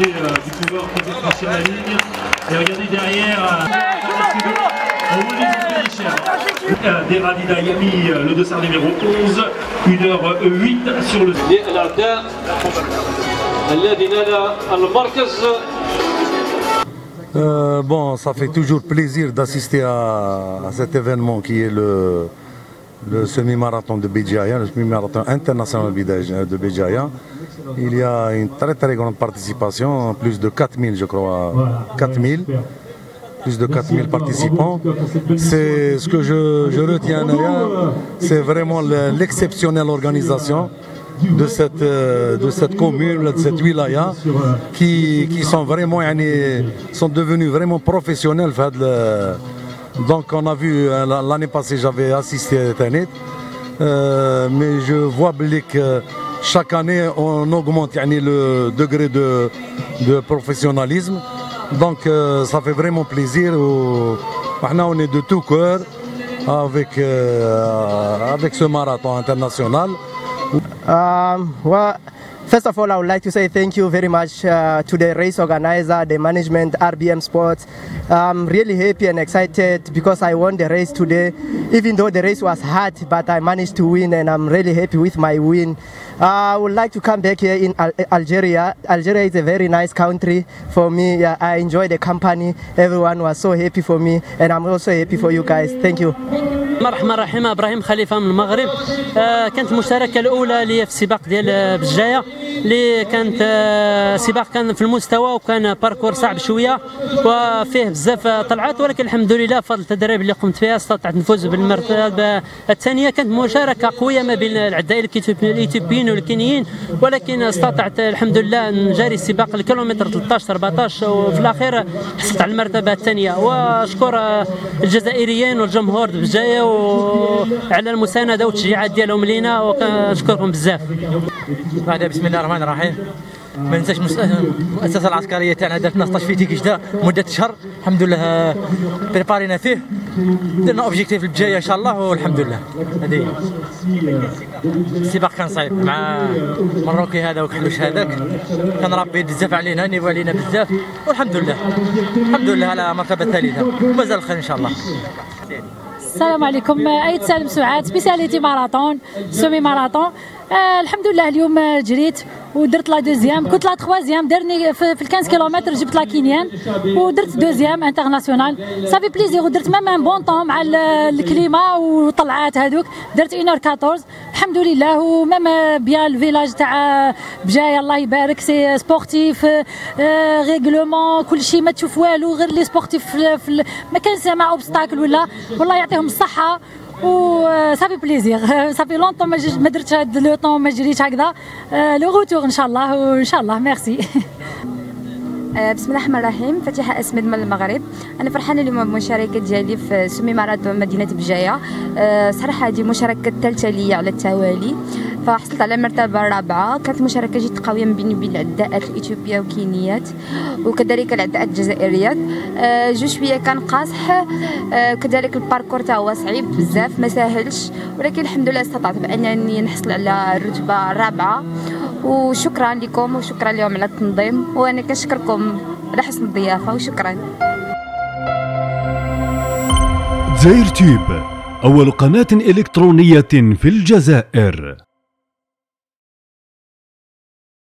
Du couveur qui veut franchir la ligne. Et regardez derrière, Deradi Dayami, le dossard numéro 11, 1h08 sur le. للأعداء الذين على المركز. Bon, ça fait toujours plaisir d'assister à cet événement qui est le semi-marathon de Béjaia, le semi-marathon international de Béjaia. Il y a une très très grande participation, plus de 4000 je crois, 4000, plus de 4000 participants. C'est ce que je retiens, c'est vraiment l'exceptionnelle organisation de cette commune, de cette wilaya, qui sont vraiment, sont devenus vraiment professionnels. Donc on a vu l'année passée, j'avais assisté à cette année, mais je vois que chaque année on augmente le degré de professionnalisme. Donc ça fait vraiment plaisir. Maintenant on est de tout cœur avec ce marathon international. Well, first of all, I would like to say thank you very much to the race organizer, the management, RBM Sports. I'm really happy and excited because I won the race today. Even though the race was hard, but I managed to win, and I'm really happy with my win. I would like to come back here in Algeria. Algeria is a very nice country for me. Yeah, I enjoy the company. Everyone was so happy for me, and I'm also happy for you guys. Thank you. مرحبا الرحيم ابراهيم خليفه من المغرب. كانت المشاركه الاولى لي في السباق ديال بجايه اللي كانت سباق كان في المستوى وكان باركور صعب شويه وفيه بزاف طلعات، ولكن الحمد لله بفضل التدريب اللي قمت فيها استطعت نفوز بالمرتبه الثانيه. كانت مشاركه قويه ما بين العدائيه الايثيوبيين والكينيين، ولكن استطعت الحمد لله نجاري السباق الكيلومتر 13 14 وفي الاخير حصلت على المرتبه الثانيه. واشكر الجزائريين والجمهور بجايه وعلى المساندة والتشجيعات ديالهم لينا وكنشكركم بزاف. هذا بسم الله الرحمن الرحيم. ما ننساش المؤسسة العسكرية تاعنا درتنا 16 في تيكجدا مدة شهر، الحمد لله بريبارينا فيه، درنا اوبجيكتيف الجاية ان شاء الله والحمد لله. هذه السباق كان صعيب مع مروكي هذا وكحلوش هذاك، كان ربي بزاف علينا نيفو علينا بزاف والحمد لله. الحمد لله على المرتبة الثالثة ومازال الخير ان شاء الله. السلام عليكم. أيد سالم سعاد، سبيساليتي ماراطون، سومي ماراطون. الحمد لله اليوم جريت ودرت لا دوزيام، كنت لا تخوازيام، دارني في 15 كيلومتر جبت لا كينيان ودرت دوزيام انترناسيونال. صافي بليزير ودرت مام ان بون طون مع الكليما والطلعات هذوك، درت 1h14 الحمد لله. ومام بيا الفيلاج تاع بجايه الله يبارك، سي سبورتيف ريغلومون كلشي ما تشوف والو غير لي سبورتيف ما كانش مع اوبستاكل ولا، والله يعطيهم الصحه. و صافي بليزير، صافي لونطون ما درتش هاد لو طون ما جريتش هكذا، لو غوتور ان شاء الله وان شاء الله ميرسي. بسم الله الرحمن الرحيم، فاتحه اسمد من المغرب. انا فرحانه اليوم بالمشاركه ديالي في سمي ماراثون مدينه بجايه. صراحه هذه مشاركه الثالثه ليا على التوالي، فحصلت على المرتبه الرابعه. كانت مشاركه جد قويه ما بيني وبين العداءات الاثيوبيه والكينيات وكذلك العداءات الجزائريات. جو شويه كان قاصح، كذلك الباركور تاع هو صعيب بزاف ما ساهلش، ولكن الحمد لله استطعت بانني نحصل على الرتبه الرابعه. وشكرا لكم وشكرا لهم على التنظيم، وانا كنشكركم على حسن الضيافه وشكرا. جزائر تيوب، اول قناه الكترونيه في الجزائر.